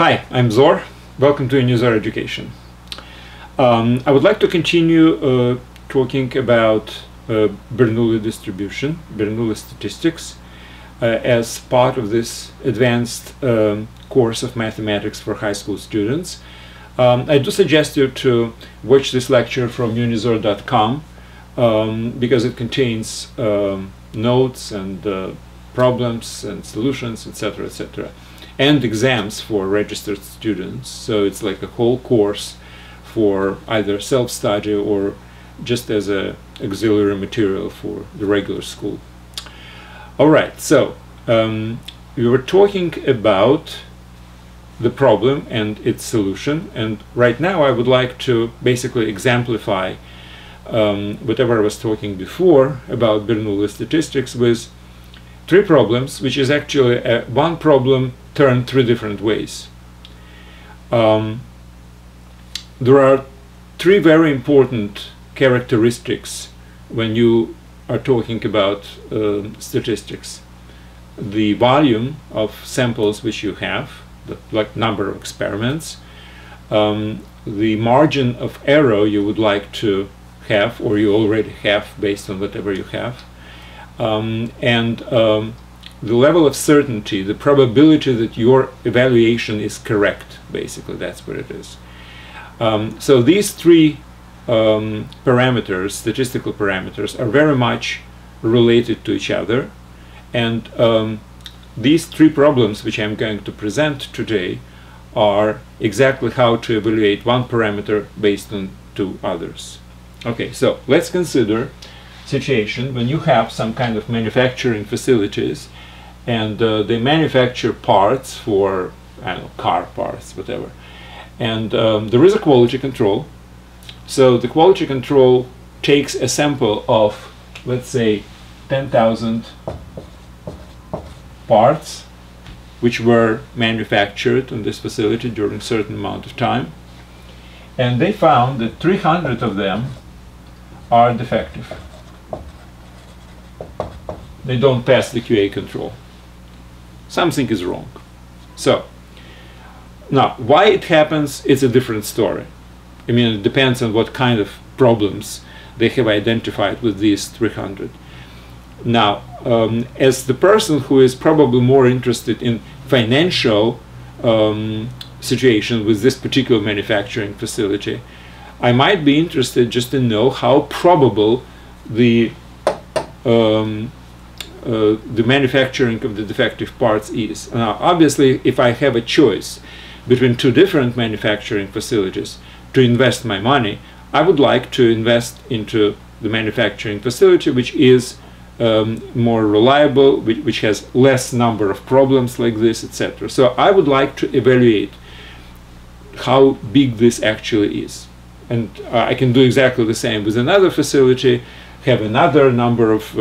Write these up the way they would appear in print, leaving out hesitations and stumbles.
Hi, I'm Zor. Welcome to UNIZOR Education. I would like to continue talking about Bernoulli distribution, Bernoulli statistics, as part of this advanced course of mathematics for high school students. I do suggest you to watch this lecture from Unizor.com because it contains notes and problems and solutions, etc., etc., and exams for registered students. So it's like a whole course for either self-study or just as a auxiliary material for the regular school. All right, so we were talking about the problem and its solution, and right now I would like to basically exemplify whatever I was talking before about Bernoulli statistics with three problems, which is actually one problem turned three different ways. There are three very important characteristics when you are talking about statistics: the volume of samples which you have, the like number of experiments, the margin of error you would like to have or you already have based on whatever you have, and the level of certainty, the probability that your evaluation is correct. Basically, that's what it is. So these three parameters, statistical parameters, are very much related to each other, and these three problems which I'm going to present today are exactly how to evaluate one parameter based on two others. Okay, so let's consider situation when you have some kind of manufacturing facilities and they manufacture parts for, I don't know, car parts, whatever, and there is a quality control. So the quality control takes a sample of, let's say, 10,000 parts which were manufactured in this facility during a certain amount of time, and they found that 300 of them are defective. They don't pass the QA control. Something is wrong. So now, why it happens, it's a different story. I mean, it depends on what kind of problems they have identified with these 300. Now, as the person who is probably more interested in financial situation with this particular manufacturing facility, I might be interested just to know how probable the manufacturing of the defective parts is. Now, obviously, if I have a choice between two different manufacturing facilities to invest my money, I would like to invest into the manufacturing facility which is more reliable, which has less number of problems like this, etc. So I would like to evaluate how big this actually is. And I can do exactly the same with another facility, have another number of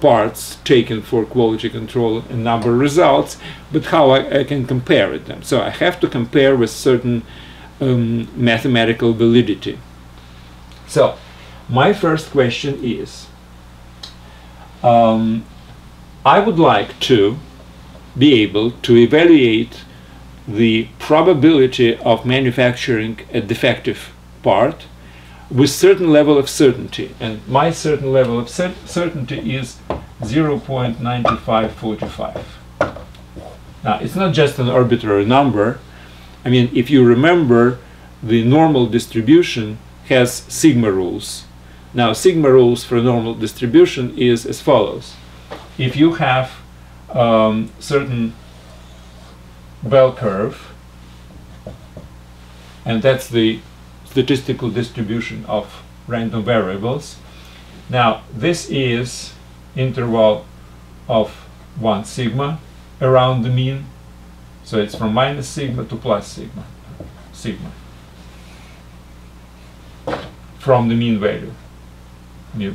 parts taken for quality control and number of results, but how I can compare it them. So I have to compare with certain mathematical validity. So my first question is, I would like to be able to evaluate the probability of manufacturing a defective part with certain level of certainty, and my certain level of certainty is 0.9545. Now, it's not just an arbitrary number. I mean, if you remember, the normal distribution has sigma rules. Now, sigma rules for normal distribution is as follows. If you have certain bell curve, and that's the statistical distribution of random variables. Now, this is interval of 1 sigma around the mean, so it's from minus sigma to plus sigma, from the mean value, mu.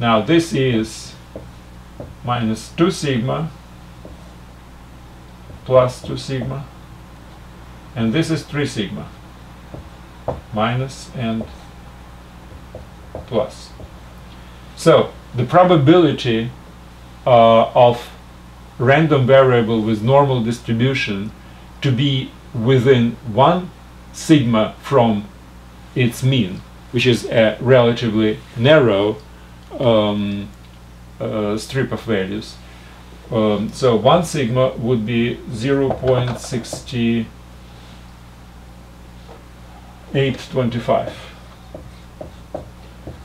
Now, this is minus 2 sigma, plus 2 sigma, and this is 3 sigma. Minus and plus. So the probability of random variable with normal distribution to be within 1 sigma from its mean, which is a relatively narrow strip of values. So 1 sigma would be 0.6825.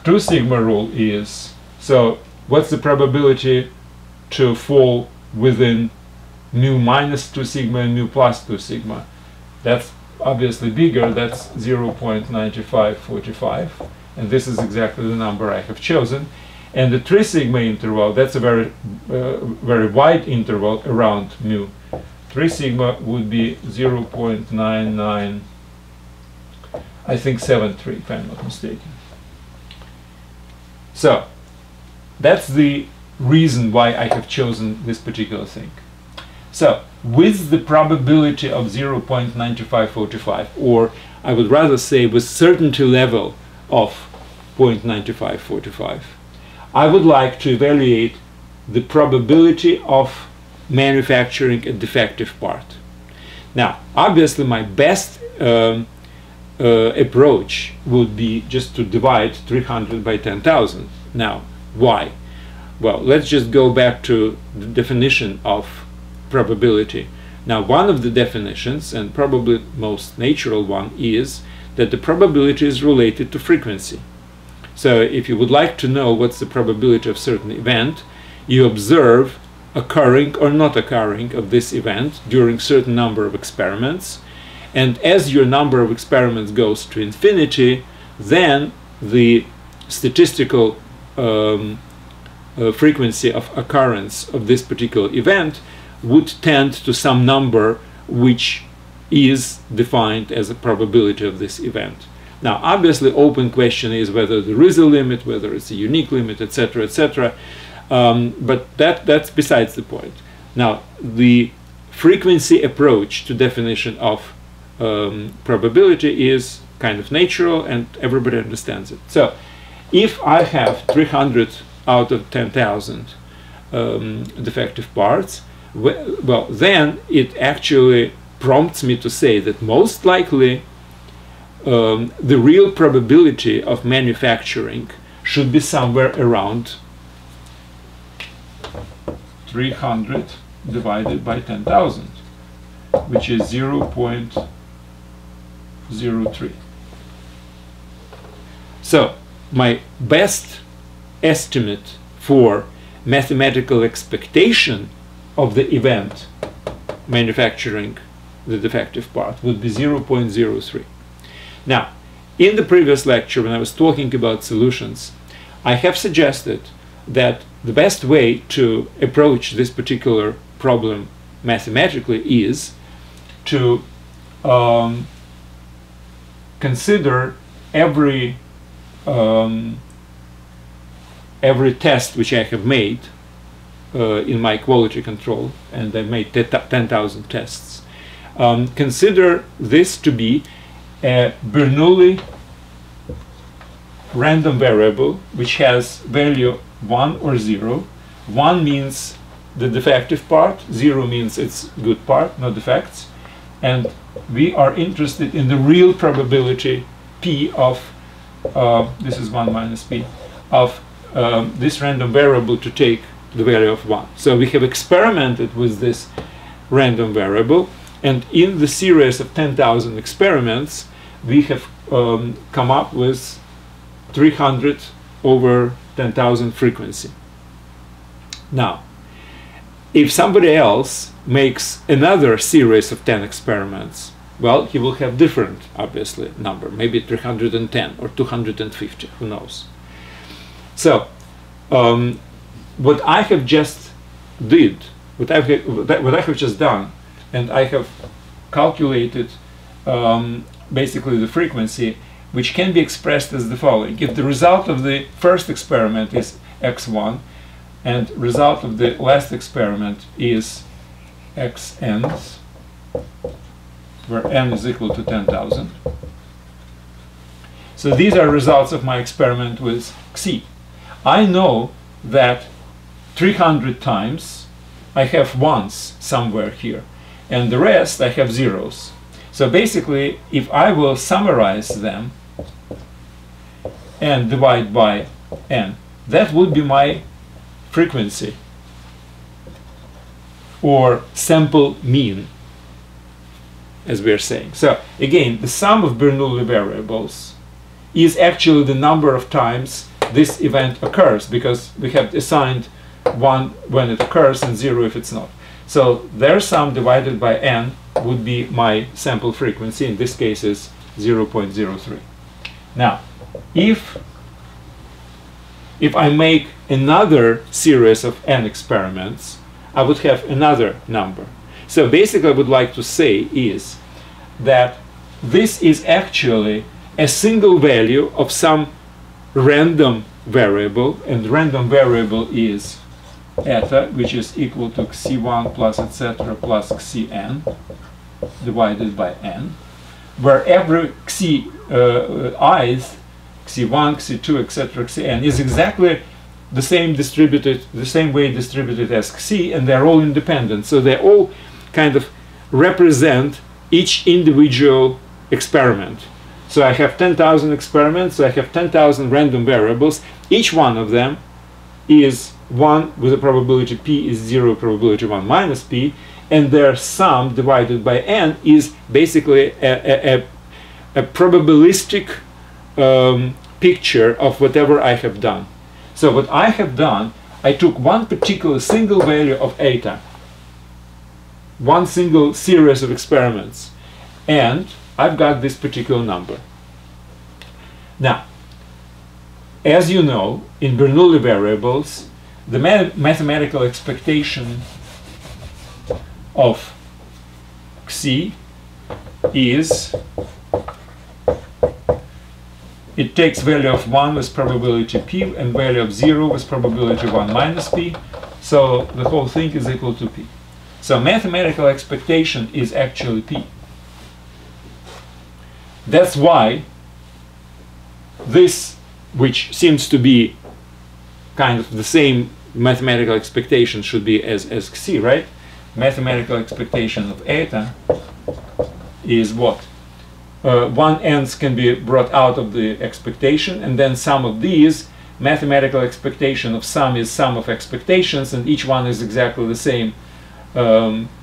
2 sigma rule is, so what's the probability to fall within mu minus 2 sigma and mu plus 2 sigma? That's obviously bigger, that's 0.9545, and this is exactly the number I have chosen. And the 3 sigma interval, that's a very wide interval around mu. 3 sigma would be 0.99, I think 73 if I'm not mistaken. So that's the reason why I have chosen this particular thing. So with the probability of 0.9545, or I would rather say with certainty level of 0.9545, I would like to evaluate the probability of manufacturing a defective part. Now, obviously my best approach would be just to divide 300 by 10,000. Now, why? Well, let's just go back to the definition of probability. Now, one of the definitions, and probably most natural one, is that the probability is related to frequency. So if you would like to know what's the probability of certain event, you observe occurring or not occurring of this event during certain number of experiments, and as your number of experiments goes to infinity, then the statistical frequency of occurrence of this particular event would tend to some number which is defined as a probability of this event. Now, obviously, open question is whether there is a limit, whether it's a unique limit, etc., etc. But that's besides the point. Now, the frequency approach to definition of probability is kind of natural, and everybody understands it. So, if I have 300 out of 10,000 defective parts, well, then it actually prompts me to say that most likely the real probability of manufacturing should be somewhere around 300 divided by 10,000, which is 0.03. So my best estimate for mathematical expectation of the event manufacturing the defective part would be 0.03. Now, in the previous lecture, when I was talking about solutions, I have suggested that the best way to approach this particular problem mathematically is to consider every test which I have made in my quality control, and I made 10,000 tests. Consider this to be a Bernoulli random variable which has value 1 or 0. 1 means the defective part, 0 means its good part, no defects, and we are interested in the real probability p of this is 1 minus p of this random variable to take the value of 1. So we have experimented with this random variable, and in the series of 10,000 experiments we have come up with 300 over 10,000 frequency. Now, if somebody else makes another series of 10 experiments, well, he will have different, obviously, number, maybe 310 or 250, who knows. So what I have just did, what I have just done, and I have calculated basically the frequency, which can be expressed as the following. If the result of the first experiment is x1 and result of the last experiment is xn, where n is equal to 10,000. So these are results of my experiment with xi. I know that 300 times I have ones somewhere here, and the rest I have zeros. So basically, if I will summarize them and divide by n, that would be my frequency or sample mean, as we are saying. So again, the sum of Bernoulli variables is actually the number of times this event occurs, because we have assigned 1 when it occurs and 0 if it's not. So their sum divided by n would be my sample frequency. In this case is 0.03. Now, if I make another series of n experiments, I would have another number. So basically I would like to say is that this is actually a single value of some random variable, and random variable is eta, which is equal to xc1 plus etc plus xcn divided by n, where every ith, xc1, xc2, etc, xcn is exactly the same distributed, the same way distributed as xc, and they're all independent, so they all kind of represent each individual experiment. So I have 10,000 experiments, so I have 10,000 random variables. Each one of them is 1 with a probability p is 0, probability 1 minus p, and their sum divided by n is basically a probabilistic picture of whatever I have done. So what I have done, I took one particular single value of eta, one single series of experiments, and I've got this particular number. Now, as you know, in Bernoulli variables, the mathematical expectation of xi is it takes value of 1 with probability p and value of 0 with probability 1 minus p, so the whole thing is equal to p. So mathematical expectation is actually p. That's why this, which seems to be kind of the same mathematical expectation, should be as xi, right? Mathematical expectation of eta is what? One n's can be brought out of the expectation, and then sum of these, mathematical expectation of sum is sum of expectations, and each one is exactly the same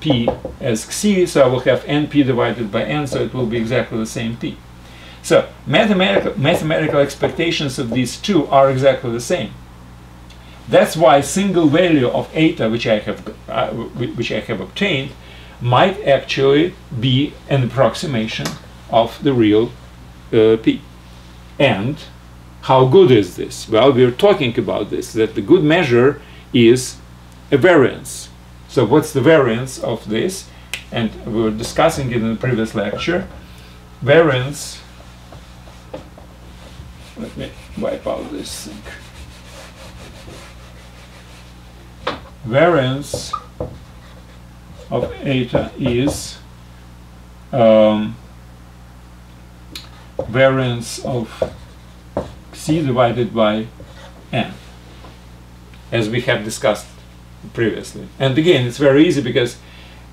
p as xi, so I will have np divided by n, so it will be exactly the same p. So mathematical expectations of these two are exactly the same. That's why single value of eta, which I have obtained, might actually be an approximation of the real p. And how good is this? Well, we're talking about this, that the good measure is a variance. So what's the variance of this? And we were discussing it in the previous lecture. Variance, let me wipe out this thing. Variance of eta is variance of xi divided by n, as we have discussed previously. And again, it's very easy because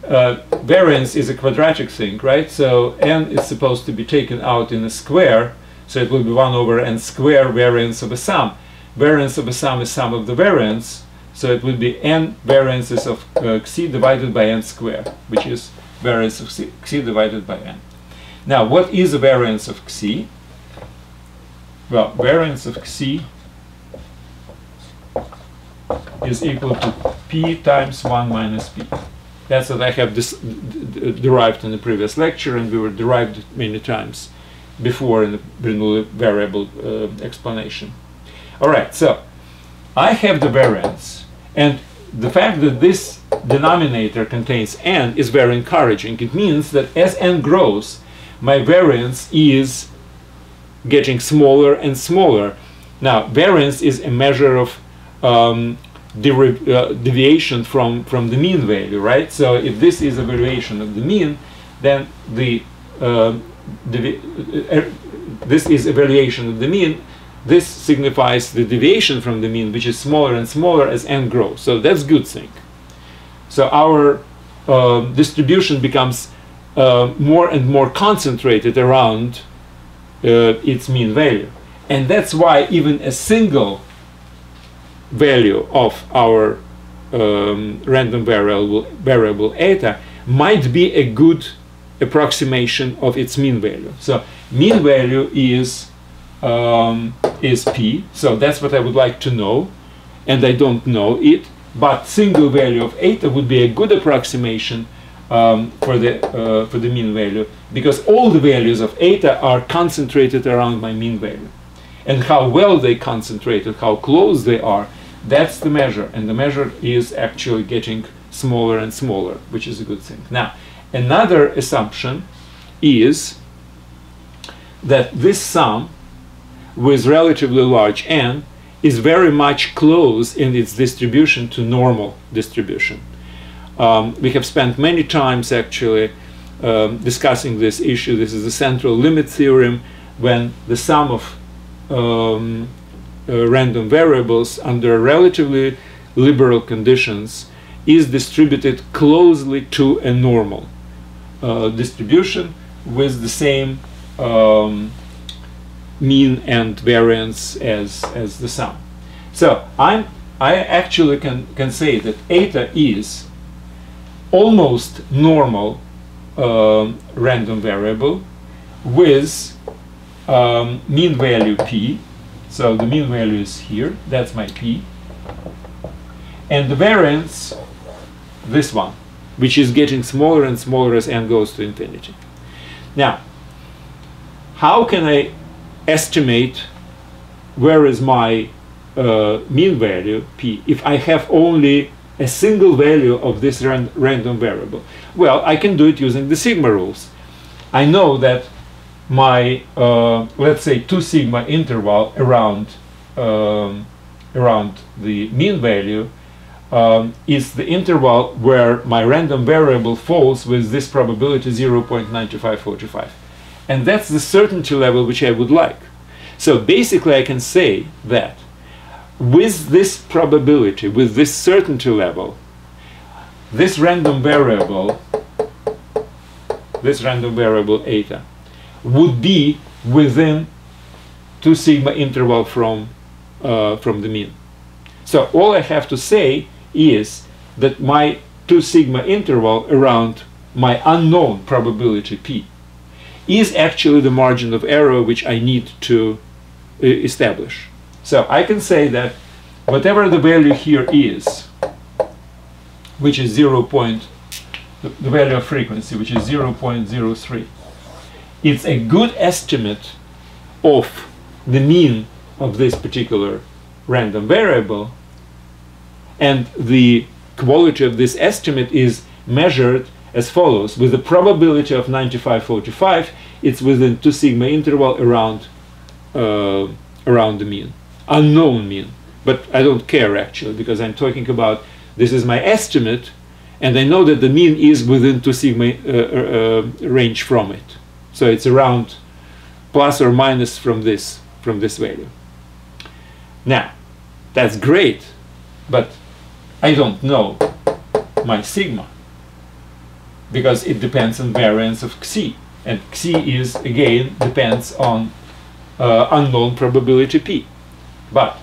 variance is a quadratic thing, right? So n is supposed to be taken out in a square, so it will be 1 over n square variance of a sum. Variance of a sum is sum of the variance, so it would be n variances of xi divided by n square, which is variance of xi divided by n. Now, what is a variance of xi? Well, variance of xi is equal to p times 1 minus p. That's what I have derived in the previous lecture, and we were derived many times before in the Bernoulli variable explanation. All right, so I have the variance, and the fact that this denominator contains n is very encouraging. It means that as n grows, my variance is getting smaller and smaller. Now, variance is a measure of deviation from the mean value, right? So if this is a variation of the mean, then the this is a variation of the mean. This signifies the deviation from the mean, which is smaller and smaller as n grows. So that's a good thing. So our distribution becomes more and more concentrated around its mean value. And that's why even a single value of our random variable eta might be a good approximation of its mean value. So mean value is p, so that's what I would like to know, and I don't know it, but single value of eta would be a good approximation for the mean value, because all the values of eta are concentrated around my mean value. And how well they concentrated, how close they are, that's the measure, and the measure is actually getting smaller and smaller, which is a good thing. Now, another assumption is that this sum with relatively large n is very much close in its distribution to normal distribution. We have spent many times actually discussing this issue. This is the central limit theorem, when the sum of random variables under relatively liberal conditions is distributed closely to a normal distribution with the same mean and variance as the sum. So I actually can say that eta is almost normal random variable with mean value p. So the mean value is here, that's my p, and the variance this one, which is getting smaller and smaller as n goes to infinity. Now, how can I estimate where is my mean value p if I have only a single value of this random variable? Well, I can do it using the sigma rules. I know that my let's say 2 sigma interval around the mean value is the interval where my random variable falls with this probability 0.9545, and that's the certainty level which I would like. So basically I can say that with this probability, with this certainty level, this random variable eta would be within 2 sigma interval from the mean. So all I have to say is that my 2 sigma interval around my unknown probability p is actually the margin of error which I need to establish. So I can say that whatever the value here is, which is the value of frequency, which is 0.03, it's a good estimate of the mean of this particular random variable, and the quality of this estimate is measured as follows: with a probability of 95.45, it's within 2 sigma interval around the mean, unknown mean, but I don't care actually, because I'm talking about, this is my estimate, and I know that the mean is within 2 sigma range from it. So it's around plus or minus from this value. Now, that's great, but I don't know my sigma, because it depends on variance of xi, and xi is again depends on unknown probability p. But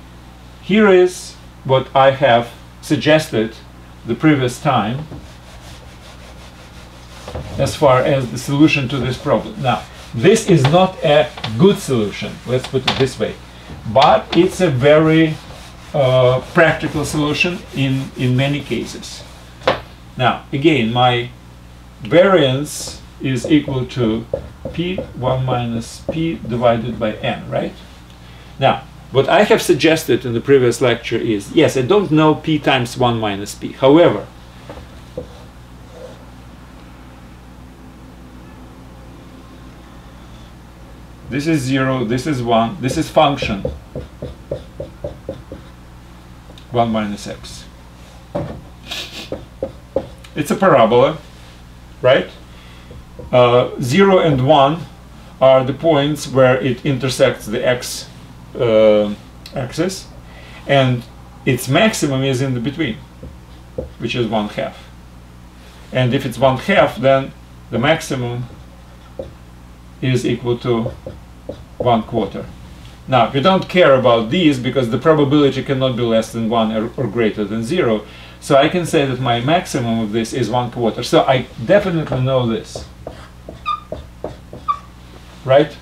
here is what I have suggested the previous time as far as the solution to this problem. Now, this is not a good solution, let's put it this way, but it's a very practical solution in many cases. Now, again, my variance is equal to p1 minus p divided by n, right? Now, what I have suggested in the previous lecture is, yes, I don't know p times 1 minus p. However, this is 0, this is 1, this is function 1 minus x. It's a parabola, right? 0 and 1 are the points where it intersects the x axis, and its maximum is in the between, which is 1/2. and if it's 1/2, then the maximum is equal to 1/4. Now, we don't care about these because the probability cannot be less than 1 or greater than 0. So I can say that my maximum of this is 1/4. So I definitely know this, right?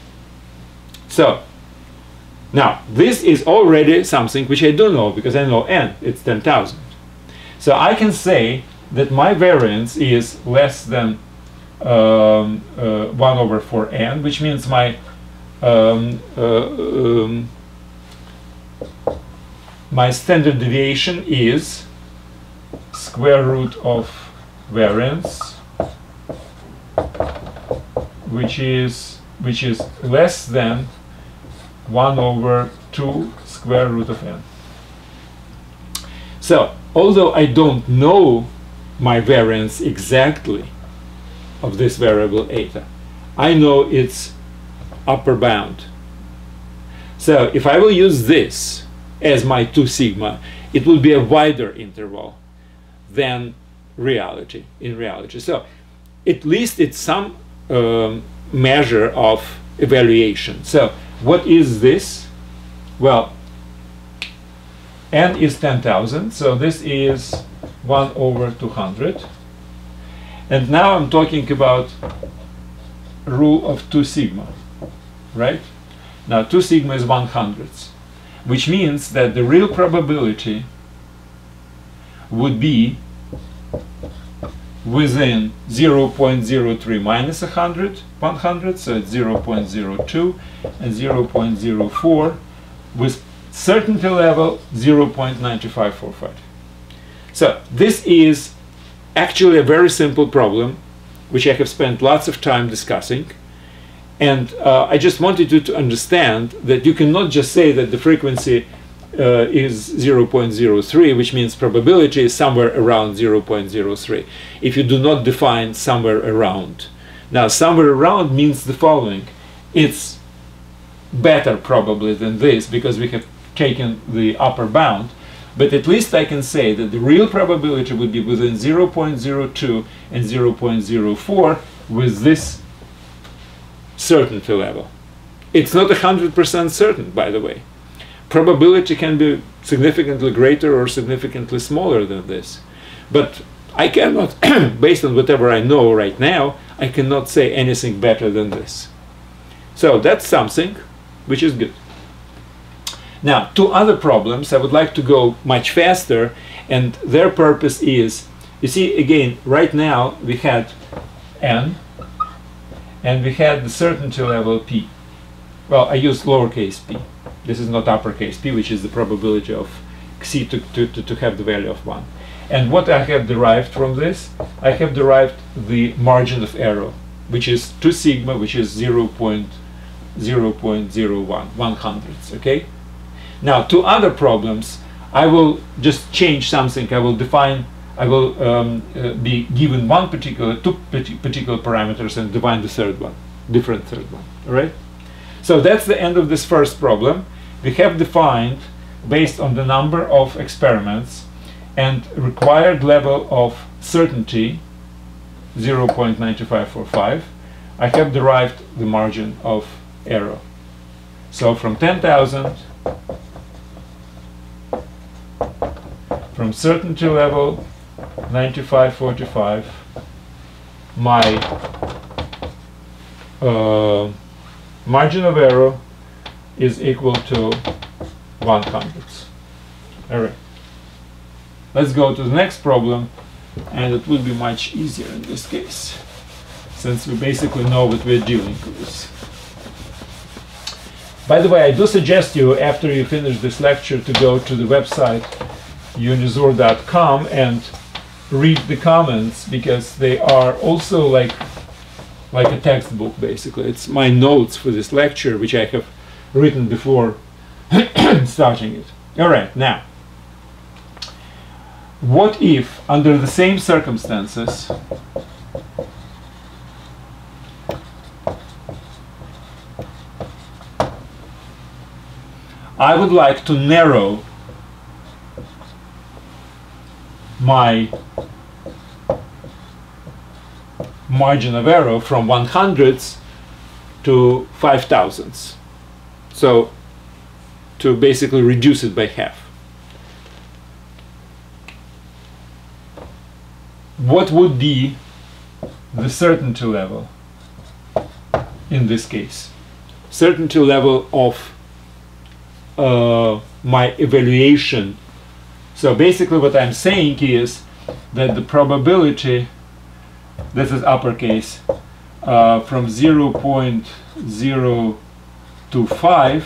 So now this is already something which I do know because I know n, it's 10,000. So I can say that my variance is less than 1/4n, which means my my standard deviation is square root of variance, which is less than 1/2 square root of n. So although I don't know my variance exactly of this variable eta, I know its upper bound. So if I will use this as my 2 sigma, it will be a wider interval than reality, in reality. So at least it's some measure of evaluation. So what is this? Well, n is 10,000, so this is 1/200. And now I'm talking about rule of 2 sigma, right? Now 2 sigma is 1/100, which means that the real probability would be within 0.03 minus 100, so it's 0.02 and 0.04, with certainty level 0.9545. So this is actually a very simple problem, which I have spent lots of time discussing. And I just wanted you to understand that you cannot just say that the frequency is 0.03, which means probability is somewhere around 0.03, if you do not define somewhere around. Now, somewhere around means the following. It's better probably than this because we have taken the upper bound, but at least I can say that the real probability would be within 0.02 and 0.04 with this certainty level. It's not 100% certain, by the way. Probability can be significantly greater or significantly smaller than this. But I cannot, based on whatever I know right now, I cannot say anything better than this. So that's something which is good. Now, 2 other problems, I would like to go much faster, and their purpose is, you see, again, right now we had n, and we had the certainty level p. Well, I used lowercase p. This is not uppercase p, which is the probability of xi to have the value of 1. And what I have derived from this, I have derived the margin of error, which is 2 sigma, which is 0.01, 1/100, okay? Now, 2 other problems, I will just change something. I will define, I will be given two particular parameters and define the third one, different third one, all right? So that's the end of this first problem. We have defined, based on the number of experiments and required level of certainty, 0.9545, I have derived the margin of error. So from 10,000, from certainty level 9545, my margin of error is equal to 1/100. All right. Let's go to the next problem, and it will be much easier in this case, since we basically know what we're dealing with. By the way, I do suggest you, after you finish this lecture, to go to the website Unizor.com and read the comments, because they are also like a textbook, basically. It's my notes for this lecture, which I have written before starting it. All right, now, what if, under the same circumstances, I would like to narrow my margin of error from 1/100ths to 5/1000ths. So to basically reduce it by half. What would be the certainty level in this case? Certainty level of my evaluation. So basically what I'm saying is that the probability, this is uppercase, from 0.025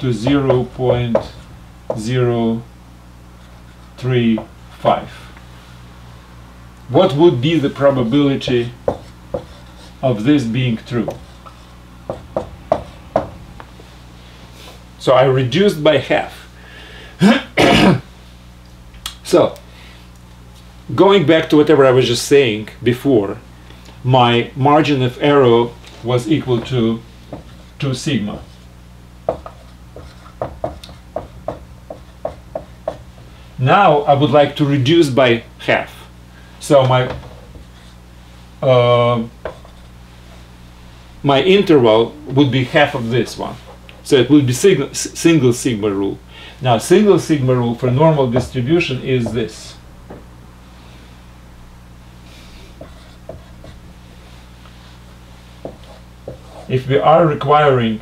to 0.035. What would be the probability of this being true? So I reduced by half. So going back to whatever I was just saying before, my margin of error was equal to 2 sigma. Now I would like to reduce by half. So my interval would be half of this one. So it would be single sigma rule. Now single sigma rule for normal distribution is this. If we are requiring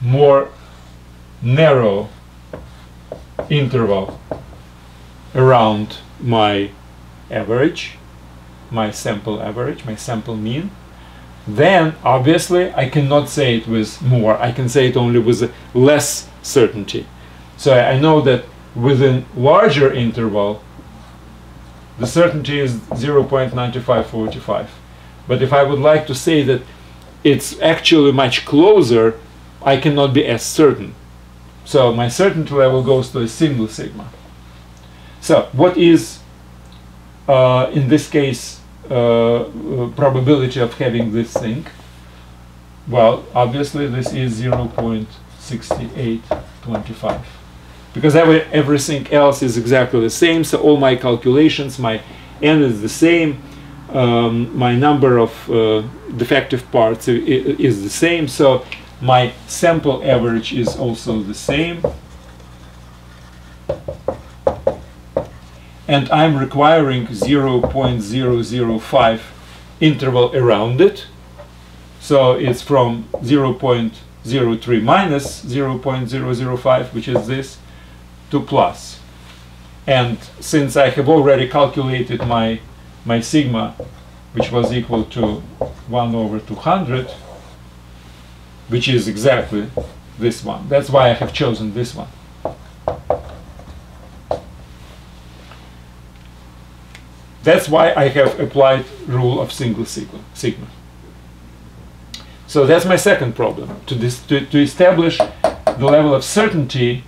more narrow interval around my average, my sample average, my sample mean, then obviously I cannot say it with more. I can say it only with less certainty. So I know that within larger interval the certainty is 0.9545. But if I would like to say that it's actually much closer, I cannot be as certain. So my certainty level goes to a single sigma. So what is, in this case, probability of having this thing? Well, obviously this is 0.6825. Because everything else is exactly the same, so all my calculations, my n is the same, my number of defective parts is the same, so my sample average is also the same, and I'm requiring 0.005 interval around it, so it's from 0.03 minus 0.005, which is this, to plus. And since I have already calculated my sigma, which was equal to 1/200, which is exactly this one. That's why I have chosen this one. That's why I have applied rule of single sigma. So that's my second problem, to establish the level of certainty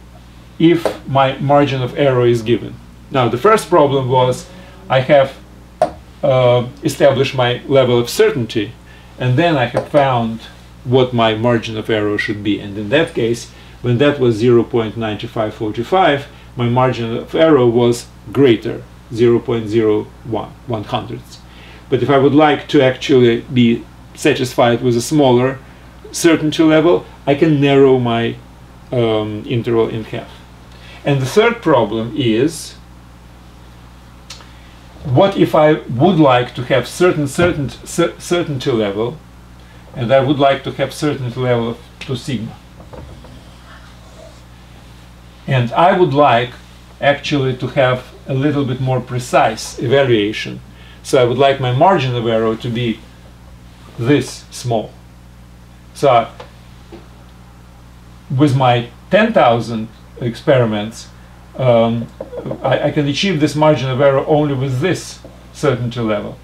if my margin of error is given. Now the first problem was I have established my level of certainty, and then I have found what my margin of error should be, and in that case, when that was 0.9545, my margin of error was greater, 0.01/100ths. But if I would like to actually be satisfied with a smaller certainty level, I can narrow my interval in half. And the third problem is, what if I would like to have certainty level, and I would like to have certainty level of 2 sigma, and I would like actually to have a little bit more precise evaluation, so I would like my margin of error to be this small. So with my 10,000 experiments, I can achieve this margin of error only with this certainty level.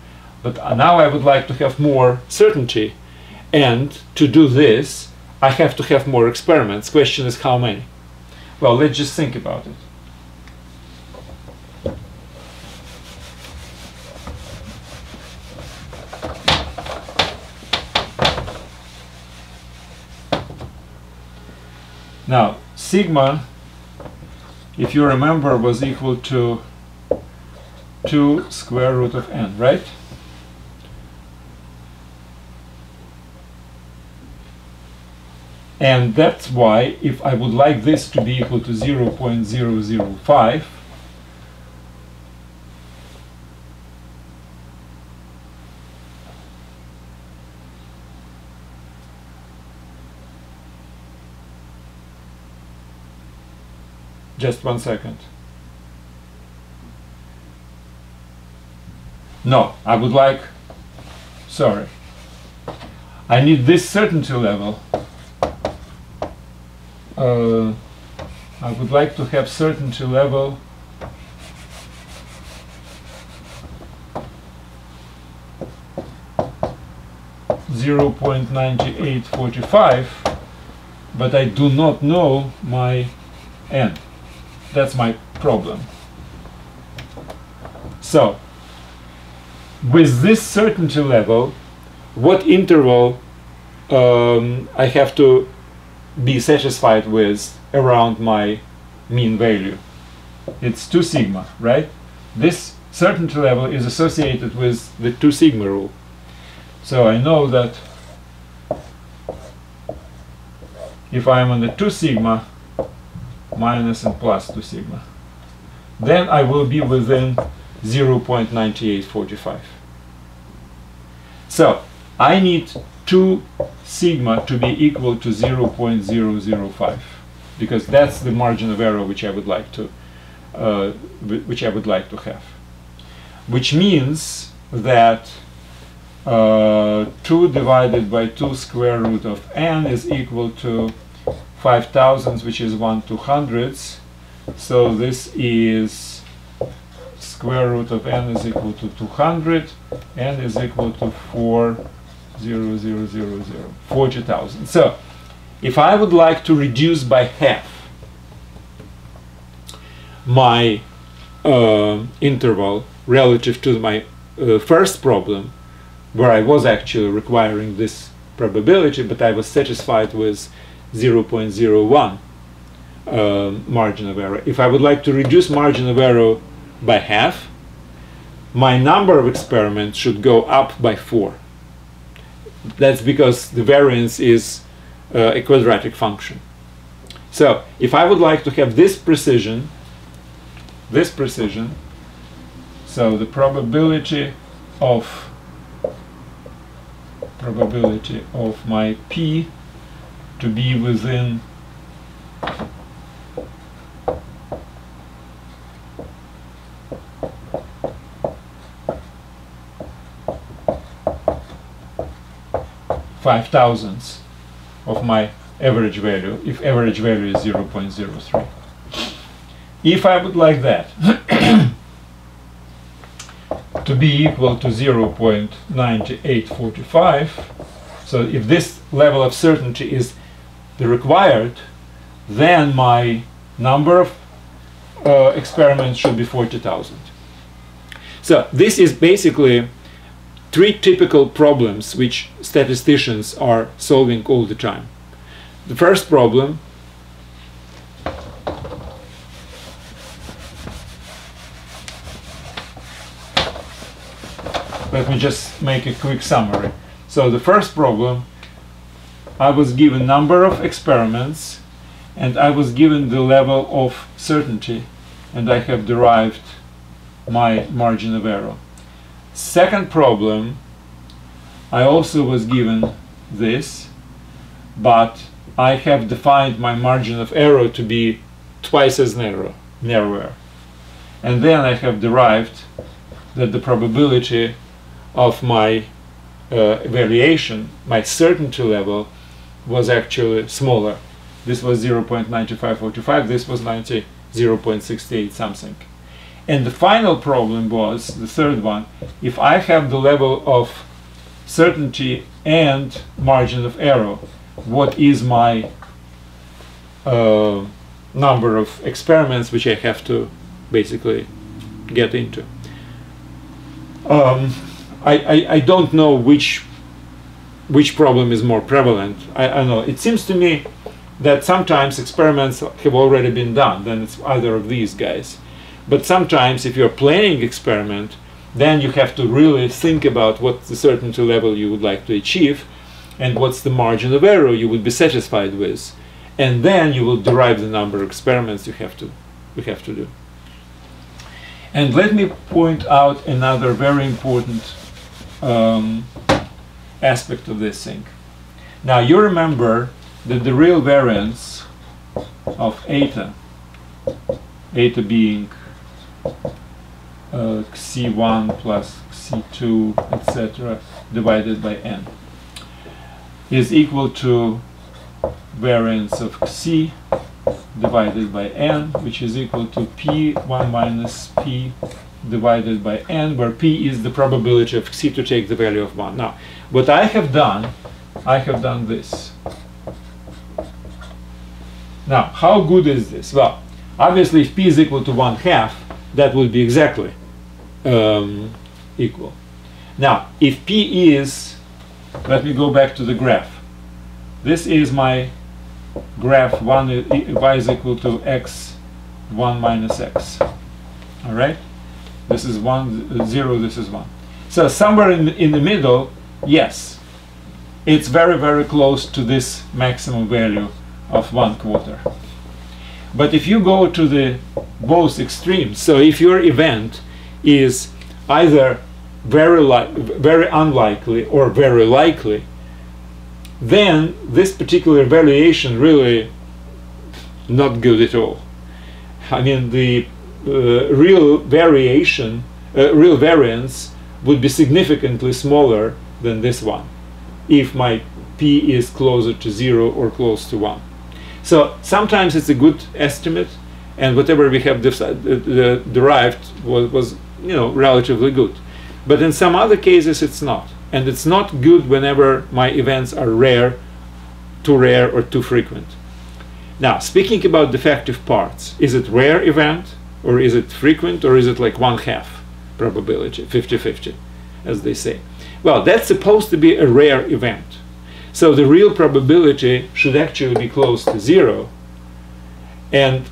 But now I would like to have more certainty, and to do this I have to have more experiments. Question is how many? Well, let's just think about it. Now sigma, if you remember, was equal to 2 square root of n, right? And that's why, if I would like this to be equal to 0.005, just 1 second. No, I would like, sorry, I need this certainty level. I would like to have certainty level (0.9845), but I do not know my n. That's my problem. So, with this certainty level, what interval I have to be satisfied with around my mean value? It's 2 sigma, right? This certainty level is associated with the 2 sigma rule. So I know that if I'm on the 2 sigma, minus and plus 2 sigma, then I will be within 0.9845. So I need 2 sigma to be equal to 0.005, because that's the margin of error which I would like to have, which means that 2 divided by 2 square root of n is equal to 5 thousandths, which is 1/200. So this is square root of n is equal to 200. N is equal to 40,000. So if I would like to reduce by half my interval relative to my first problem, where I was actually requiring this probability, but I was satisfied with 0.01 margin of error. If I would like to reduce margin of error by half, my number of experiments should go up by 4. That's because the variance is a quadratic function. So if I would like to have this precision, so the probability of my P to be within 5 thousandths of my average value, if average value is 0.03. If I would like that to be equal to 0.9845, so if this level of certainty is the required, then my number of experiments should be 40,000. So this is basically 3 typical problems which statisticians are solving all the time. The first problem . Let me just make a quick summary. So the first problem, I was given number of experiments and I was given the level of certainty, and I have derived my margin of error. Second problem, I also was given this, but I have defined my margin of error to be twice as narrower. And then I have derived that the probability of my variation, my certainty level, was actually smaller. This was 0.9545, this was 0.68 something. And the final problem was, the third one, if I have the level of certainty and margin of error, what is my number of experiments which I have to basically get into? I don't know which problem is more prevalent. I know it seems to me that sometimes experiments have already been done, then it's either of these guys. But sometimes if you're planning experiment, then you have to really think about what the certainty level you would like to achieve, and what's the margin of error you would be satisfied with, and then you will derive the number of experiments you have to do. And let me point out another very important aspect of this thing. Now you remember that the real variance of eta being C1 plus C2, etc., divided by n, is equal to variance of C divided by n, which is equal to P1 minus P divided by n, where P is the probability of C to take the value of 1. Now, what I have done this. Now, how good is this? Well, obviously, if P is equal to 1/2, that would be exactly equal. Now, if P is, let me go back to the graph. This is my graph y is equal to x1 minus x. All right? This is 1, 0, this is 1. So somewhere in the middle, yes, it's very, very close to this maximum value of 1/4. But if you go to the both extremes, so if your event is either very unlikely or very likely, then this particular variation really not good at all. I mean, the real variance would be significantly smaller than this one if my P is closer to 0 or close to 1. So sometimes it's a good estimate, and whatever we have derived was, you know, relatively good. But in some other cases it's not. And it's not good whenever my events are rare, or too frequent. Now, speaking about defective parts, is it rare event, or is it frequent, or is it like 1/2 probability, 50-50, as they say? Well, that's supposed to be a rare event. So the real probability should actually be close to 0. And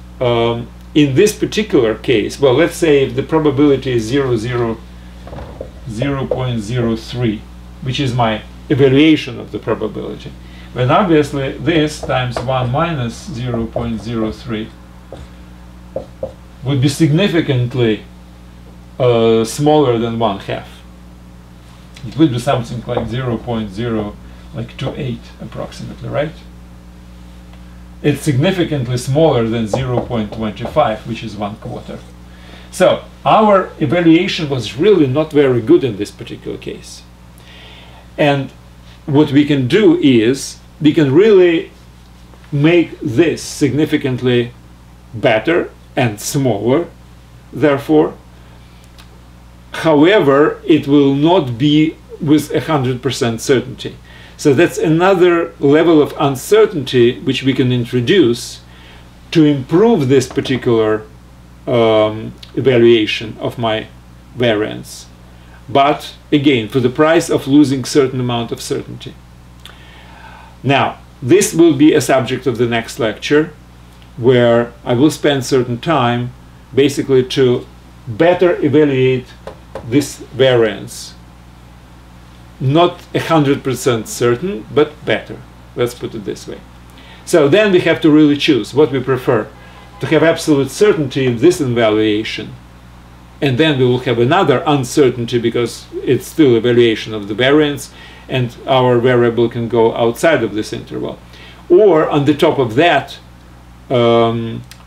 in this particular case, well, let's say if the probability is 0.03, which is my evaluation of the probability, then obviously this times 1 minus 0.03 would be significantly smaller than 1/2. It would be something like 0.28 approximately, right? It's significantly smaller than 0.25, which is 1/4. So our evaluation was really not very good in this particular case. And what we can do is we can really make this significantly better and smaller, therefore. However, it will not be with 100% certainty. So that's another level of uncertainty which we can introduce to improve this particular evaluation of my variance, but again, for the price of losing certain amount of certainty. Now, this will be a subject of the next lecture, where I will spend certain time basically to better evaluate this variance. Not 100% certain, but better. Let's put it this way. So then we have to really choose what we prefer. To have absolute certainty in this evaluation, and then we will have another uncertainty because it's still evaluation of the variance and our variable can go outside of this interval, or on the top of that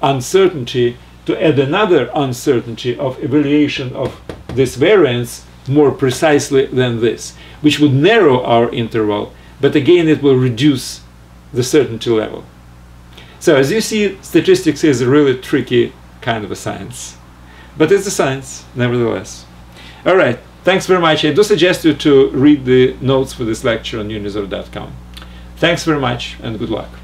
uncertainty to add another uncertainty of evaluation of this variance more precisely than this, which would narrow our interval, but again it will reduce the certainty level. So as you see, statistics is a really tricky kind of a science. But it's a science, nevertheless. All right, thanks very much. I do suggest you to read the notes for this lecture on Unizor.com. Thanks very much and good luck.